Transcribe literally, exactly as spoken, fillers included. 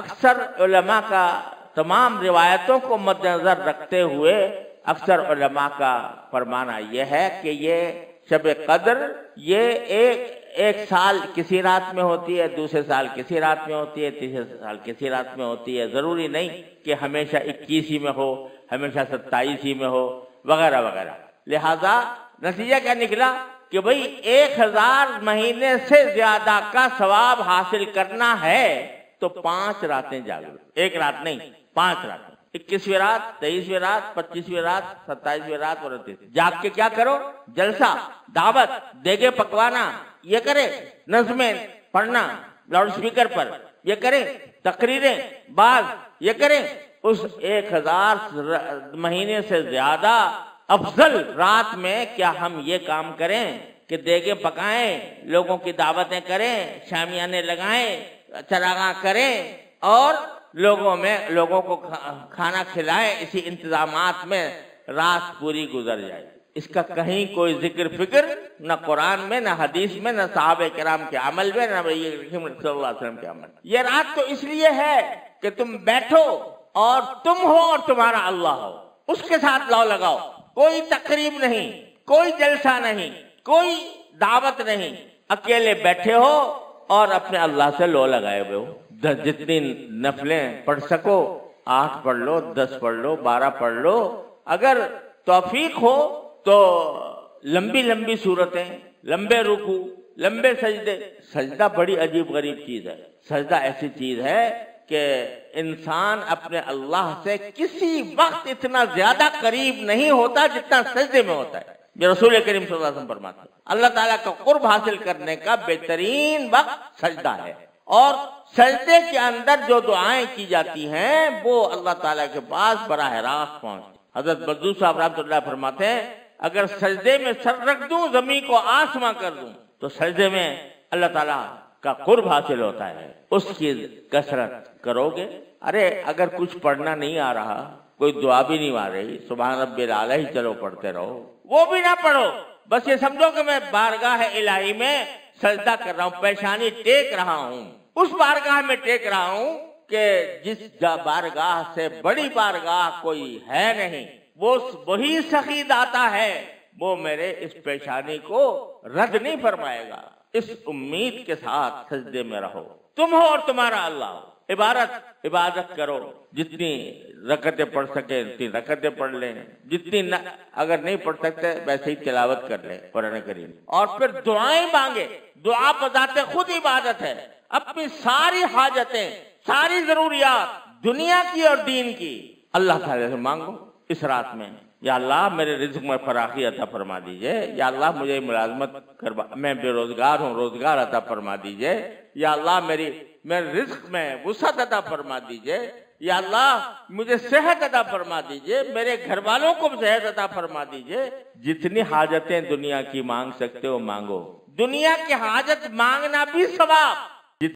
अक्सर उलमा का तमाम रिवायतों को मद्देनजर रखते हुए अक्सर उलमा का फरमाना यह है कि ये शब-ए कदर ये एक एक साल किसी रात में होती है, दूसरे साल किसी रात में होती है, तीसरे साल किसी रात में होती है। ज़रूरी नहीं कि हमेशा इक्कीसी में हो, हमेशा सत्ताईसी में हो, वगैरह वगैरह। लिहाजा नतीजा क्या निकला कि भाई एक हजार महीने से ज्यादा का सवाब हासिल करना है तो पांच रातें जागो, एक रात नहीं पांच रात। इक्कीसवीं रात, तेईसवीं रात, पच्चीसवीं रात, सत्ताईसवीं रात और उनतीसवीं। जाग के क्या करो? जलसा, दावत, देगे पकवाना, ये करे, नज़्में पढ़ना लाउड स्पीकर पर, ये करे तकरीरें, बाज ये करे। उस एक हजार महीने से ज्यादा अफजल रात में क्या हम ये काम करें कि देगे पकाएं, लोगों की दावतें करें, शामियाने लगाएं, चरागा करें और लोगों में लोगों को खाना खिलाएं। इसी इंतजामात में रात पूरी गुजर जाए। इसका कहीं कोई जिक्र फिक्र न कुरान में, न हदीस में, न सहाबे किराम के अमल में, न नबी करीम सल्लल्लाहु अलैहि वसल्लम के अमल। ये रात तो इसलिए है कि तुम बैठो और तुम हो और तुम्हारा अल्लाह हो, उसके साथ लौ लगाओ। कोई तकरीब नहीं, कोई जलसा नहीं, कोई दावत नहीं, अकेले बैठे हो और अपने अल्लाह से लौ लगाए हुए हो। जितनी नफलें पढ़ सको आठ पढ़ लो, दस पढ़ लो, बारह पढ़ लो। अगर तौफीक हो तो लंबी लंबी सूरतें, लंबे रुकू, लंबे सजदे। सजदा बड़ी अजीब गरीब चीज है। सजदा ऐसी चीज है कि इंसान अपने अल्लाह से किसी वक्त इतना ज्यादा करीब नहीं होता जितना सजदे में होता है। ये रसूल करीम सल्लल्लाहु अलैहि वसल्लम फरमाते हैं अल्लाह ताला का कुर्ब हासिल करने का बेहतरीन वक्त सजदा है। और सजदे के अंदर जो दुआएं की जाती हैं वो अल्लाह ताला के पास बराह रास्त पहुंचती। हजरत बदू साहब रहमतुल्लाह फरमाते हैं अगर सजदे में सर रख दूं, जमीन को आसमां कर दूं, तो सजदे में अल्लाह ताला का कुर्ब हासिल होता है। उसकी कसरत करोगे। अरे अगर कुछ पढ़ना नहीं आ रहा, कोई दुआ भी नहीं आ रही, सुभान रब्बिल आला ही चलो पढ़ते रहो, वो भी ना पढ़ो, बस ये समझो कि मैं बारगाह इलाही में सजदा कर रहा हूँ, पेशानी टेक रहा हूँ, उस बारगाह में टेक रहा हूँ कि जिस बारगाह से बड़ी बारगाह कोई है नहीं। वो वही सखी दाता है, वो मेरे इस पेशानी को रद्द नहीं फरमाएगा। इस उम्मीद के साथ सजदे में रहो, तुम हो और तुम्हारा अल्लाह हो। इबादत इबादत करो, जितनी रकतें पढ़ सके उतनी रकतें पढ़ लें, जितनी न, अगर नहीं पढ़ सकते वैसे ही तिलावत कर लें कुरान करीम। और फिर दुआएं मांगे। दुआ बजाते खुद इबादत है। अपनी सारी हाजतें, सारी जरूरियात दुनिया की और दीन की अल्लाह ताला से मांगो। इस रात में या अल्लाह मेरे रिज्क में फराखी अता फरमा दीजिए, या अल्लाह मुझे मुलाजमत करवा, मैं बेरोजगार हूँ, रोजगार अता फरमा दीजिए, या अल्लाह मेरी मेरे रिज्क में वुसअत अता फरमा दीजिए, या अल्लाह मुझे सेहत अता फरमा दीजिए, मेरे घर वालों को सेहत अता फरमा दीजिए। जितनी हाजतें दुनिया की मांग सकते हो मांगो। दुनिया की हाजत मांगना भी सवाब।